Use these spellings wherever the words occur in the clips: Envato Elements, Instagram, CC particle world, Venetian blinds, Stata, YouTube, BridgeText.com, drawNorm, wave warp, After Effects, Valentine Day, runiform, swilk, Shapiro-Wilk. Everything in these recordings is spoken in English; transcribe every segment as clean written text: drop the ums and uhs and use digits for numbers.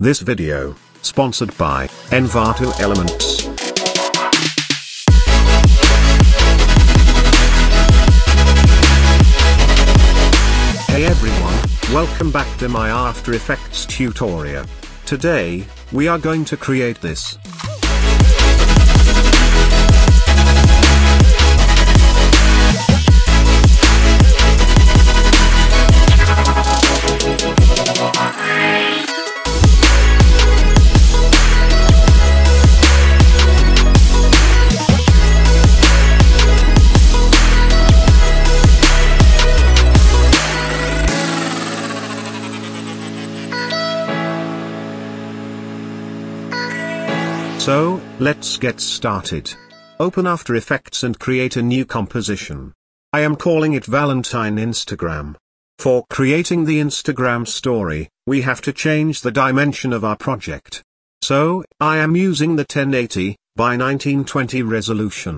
This video, sponsored by Envato Elements. Hey everyone, welcome back to my After Effects tutorial. Today, we are going to create this. So, let's get started. Open After Effects and create a new composition. I am calling it Valentine Instagram. For creating the Instagram story, we have to change the dimension of our project. So, I am using the 1080 by 1920 resolution.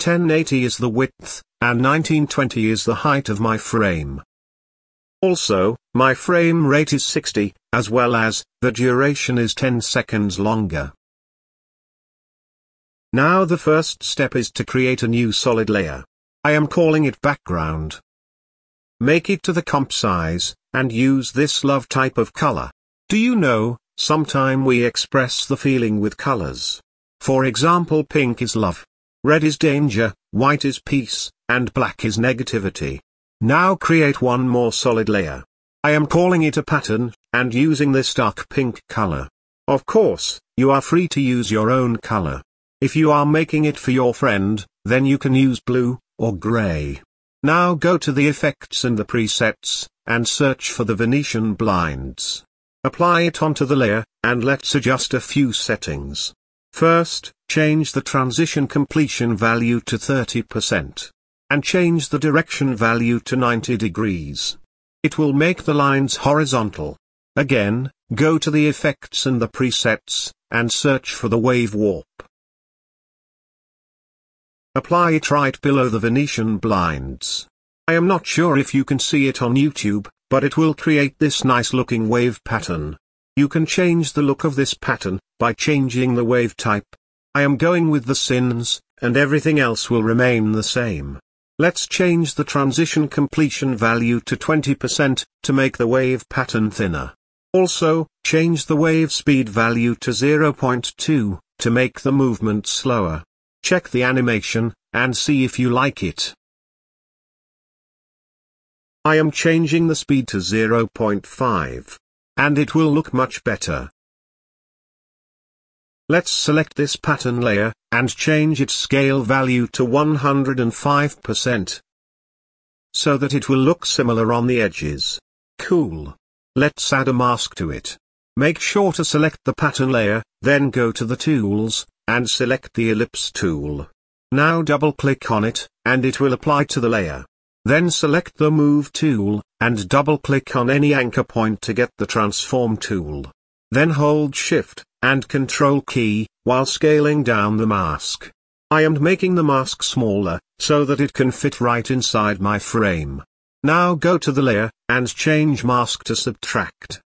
1080 is the width, and 1920 is the height of my frame. Also, my frame rate is 60, as well as, the duration is 10 seconds longer. Now the first step is to create a new solid layer. I am calling it background. Make it to the comp size, and use this love type of color. Do you know, sometime we express the feeling with colors. For example, pink is love, red is danger, white is peace, and black is negativity. Now create one more solid layer. I am calling it a pattern, and using this dark pink color. Of course, you are free to use your own color. If you are making it for your friend, then you can use blue, or gray. Now go to the effects and the presets, and search for the Venetian blinds. Apply it onto the layer, and let's adjust a few settings. First, change the transition completion value to 30%. And change the direction value to 90 degrees. It will make the lines horizontal. Again, go to the effects and the presets, and search for the wave warp. Apply it right below the Venetian blinds. I am not sure if you can see it on YouTube, but it will create this nice looking wave pattern. You can change the look of this pattern, by changing the wave type. I am going with the sins, and everything else will remain the same. Let's change the transition completion value to 20%, to make the wave pattern thinner. Also, change the wave speed value to 0.2, to make the movement slower. Check the animation, and see if you like it. I am changing the speed to 0.5. And it will look much better. Let's select this pattern layer, and change its scale value to 105%. So that it will look similar on the edges. Cool. Let's add a mask to it. Make sure to select the pattern layer, then go to the tools, and select the ellipse tool. Now double-click on it, and it will apply to the layer. Then select the move tool, and double-click on any anchor point to get the transform tool. Then hold shift, and control key, while scaling down the mask. I am making the mask smaller, so that it can fit right inside my frame. Now go to the layer, and change mask to subtract.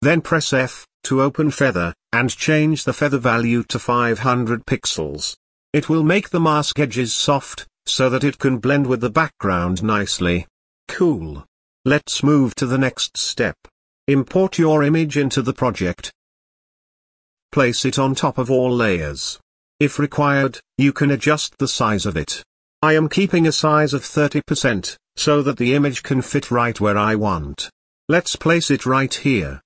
Then press F, to open feather, and change the feather value to 500 pixels. It will make the mask edges soft, so that it can blend with the background nicely. Cool. Let's move to the next step. Import your image into the project. Place it on top of all layers. If required, you can adjust the size of it. I am keeping a size of 30%, so that the image can fit right where I want. Let's place it right here.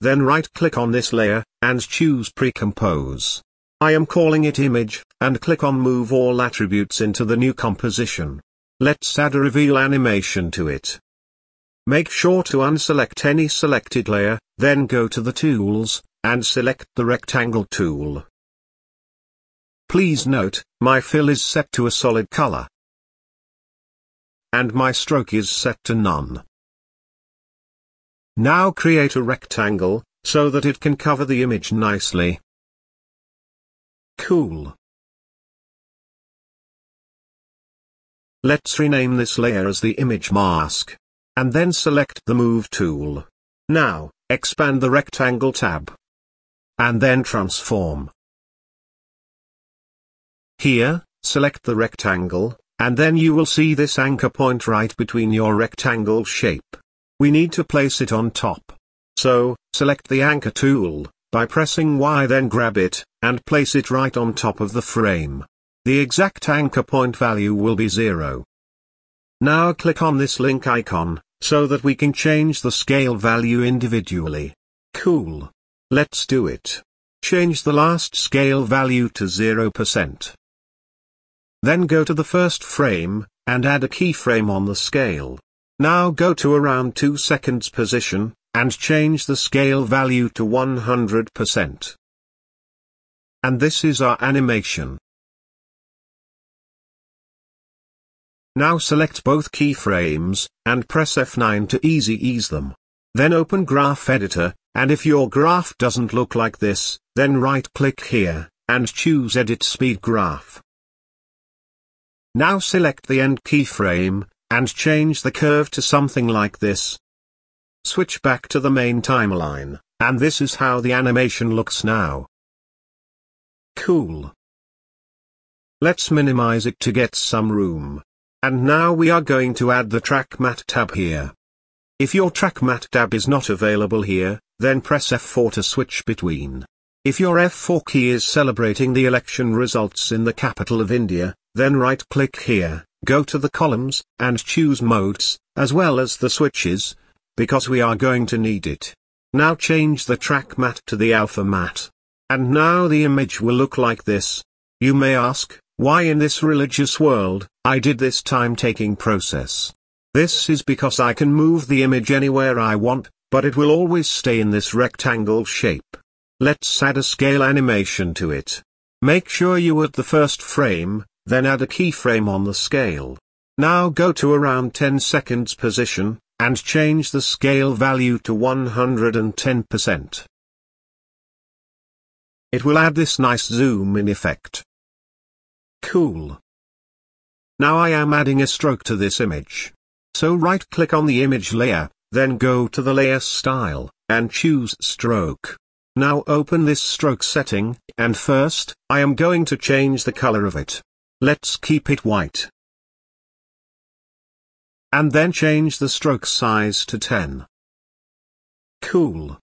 Then right-click on this layer, and choose Pre-Compose. I am calling it Image, and click on Move All Attributes into the new composition. Let's add a reveal animation to it. Make sure to unselect any selected layer, then go to the Tools, and select the Rectangle tool. Please note, my fill is set to a solid color. And my stroke is set to none. Now create a rectangle, so that it can cover the image nicely. Cool. Let's rename this layer as the image mask. and then select the Move tool. Now, expand the Rectangle tab. And then Transform. Here, select the rectangle, and then you will see this anchor point right between your rectangle shape. We need to place it on top. So, select the Anchor tool, by pressing Y then grab it, and place it right on top of the frame. The exact anchor point value will be 0. Now click on this link icon, so that we can change the scale value individually. Cool. Let's do it. Change the last scale value to 0%. Then go to the first frame, and add a keyframe on the scale. Now go to around 2 seconds position, and change the scale value to 100%. And this is our animation. Now select both keyframes, and press F9 to easy ease them. Then open Graph Editor, and if your graph doesn't look like this, then right-click here, and choose Edit Speed Graph. Now select the end keyframe, and change the curve to something like this. Switch back to the main timeline, and this is how the animation looks now. Cool. Let's minimize it to get some room. And now we are going to add the Track Mat tab here. If your Track Mat tab is not available here, then press F4 to switch between. If your F4 key is celebrating the election results in the capital of India, then right-click here, go to the columns, and choose modes, as well as the switches, because we are going to need it. Now change the Track Mat to the Alpha Mat. And now the image will look like this. You may ask, why in this religious world, I did this time-taking process? This is because I can move the image anywhere I want, but it will always stay in this rectangle shape. Let's add a scale animation to it. Make sure you are at the first frame, then add a keyframe on the scale. Now go to around 10 seconds position, and change the scale value to 110%. It will add this nice zoom-in effect. Cool. Now I am adding a stroke to this image. So right-click on the image layer, then go to the layer style, and choose stroke. Now open this stroke setting, and first, I am going to change the color of it. Let's keep it white. And then change the stroke size to 10. Cool.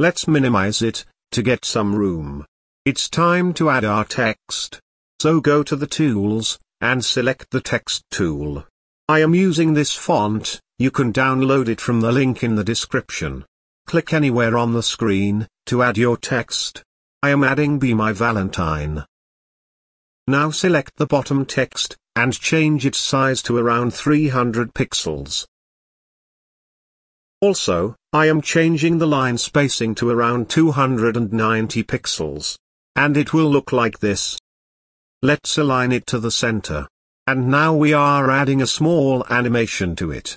Let's minimize it, to get some room. It's time to add our text. So go to the tools, and select the text tool. I am using this font, you can download it from the link in the description. Click anywhere on the screen, to add your text. I am adding Be My Valentine. Now select the bottom text, and change its size to around 300 pixels. Also, I am changing the line spacing to around 290 pixels. And it will look like this. Let's align it to the center. And now we are adding a small animation to it.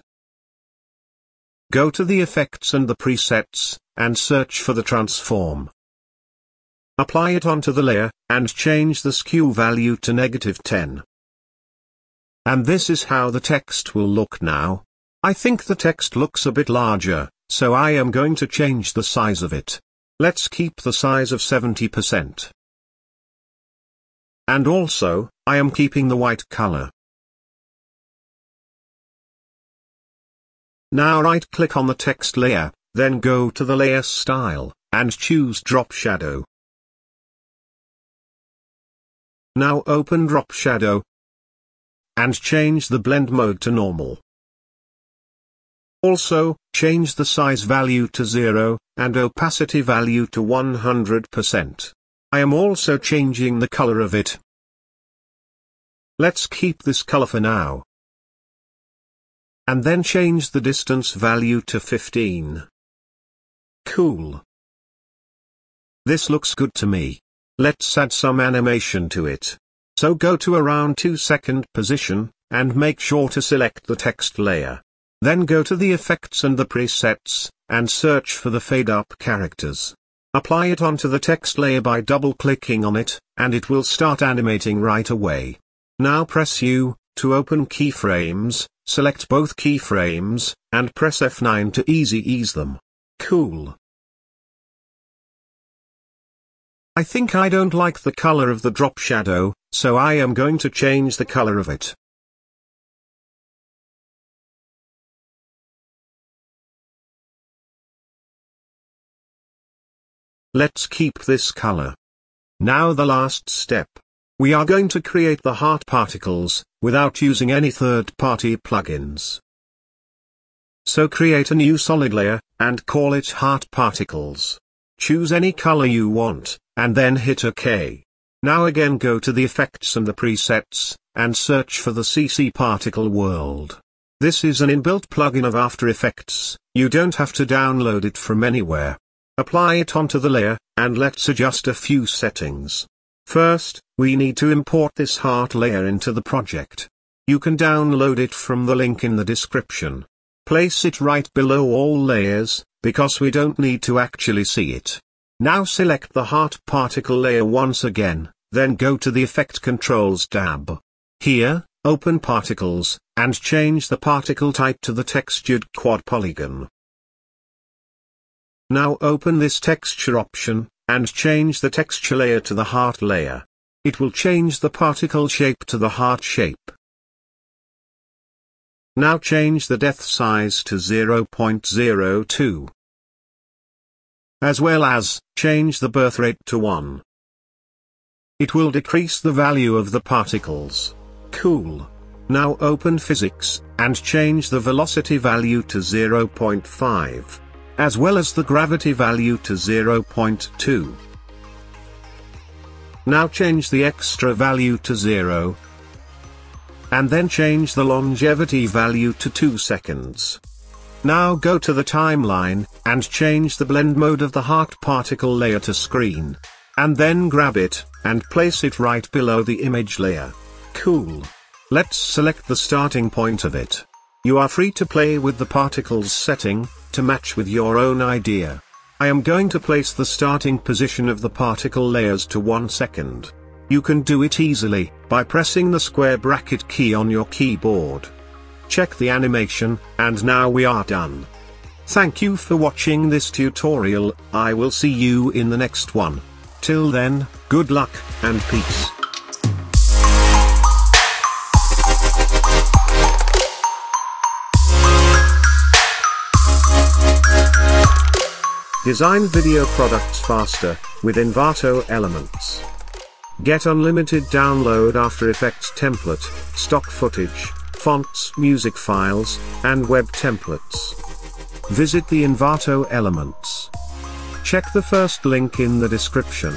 Go to the effects and the presets, and search for the transform. Apply it onto the layer, and change the skew value to -10. And this is how the text will look now. I think the text looks a bit larger, so I am going to change the size of it. Let's keep the size of 70%. And also, I am keeping the white color. Now right-click on the text layer, then go to the layer style, and choose Drop Shadow. Now open Drop Shadow, and change the blend mode to normal. Also, change the size value to 0, and opacity value to 100%. I am also changing the color of it. Let's keep this color for now. And then change the distance value to 15. Cool. This looks good to me. Let's add some animation to it. So go to around 2 second position, and make sure to select the text layer. Then go to the effects and the presets, and search for the fade up characters. Apply it onto the text layer by double clicking on it, and it will start animating right away. Now press U, To open keyframes, select both keyframes, and press F9 to easy ease them. Cool. I think I don't like the color of the drop shadow, so I am going to change the color of it. Let's keep this color. Now the last step. We are going to create the heart particles, without using any third-party plugins. So create a new solid layer, and call it Heart Particles. Choose any color you want, and then hit OK. Now again go to the effects and the presets, and search for the CC particle world. This is an inbuilt plugin of After Effects, you don't have to download it from anywhere. Apply it onto the layer, and let's adjust a few settings. First, we need to import this heart layer into the project. You can download it from the link in the description. Place it right below all layers, because we don't need to actually see it. Now select the heart particle layer once again, then go to the Effect Controls tab. Here, open Particles, and change the particle type to the textured quad polygon. Now open this texture option, and change the texture layer to the heart layer. It will change the particle shape to the heart shape. Now change the depth size to 0.02. As well as, change the birth rate to 1. It will decrease the value of the particles. Cool. Now open Physics, and change the velocity value to 0.5. As well as the gravity value to 0.2. Now change the extra value to 0. And then change the longevity value to 2 seconds. Now go to the timeline, and change the blend mode of the heart particle layer to screen. And then grab it, and place it right below the image layer. Cool. Let's select the starting point of it. You are free to play with the particles setting, to match with your own idea. I am going to place the starting position of the particle layers to 1 second. You can do it easily, by pressing the square bracket key on your keyboard. Check the animation, and now we are done. Thank you for watching this tutorial, I will see you in the next one. Till then, good luck, and peace. Design video products faster, with Envato Elements. Get unlimited download After Effects template, stock footage, fonts, music files, and web templates. Visit the Envato Elements. Check the first link in the description.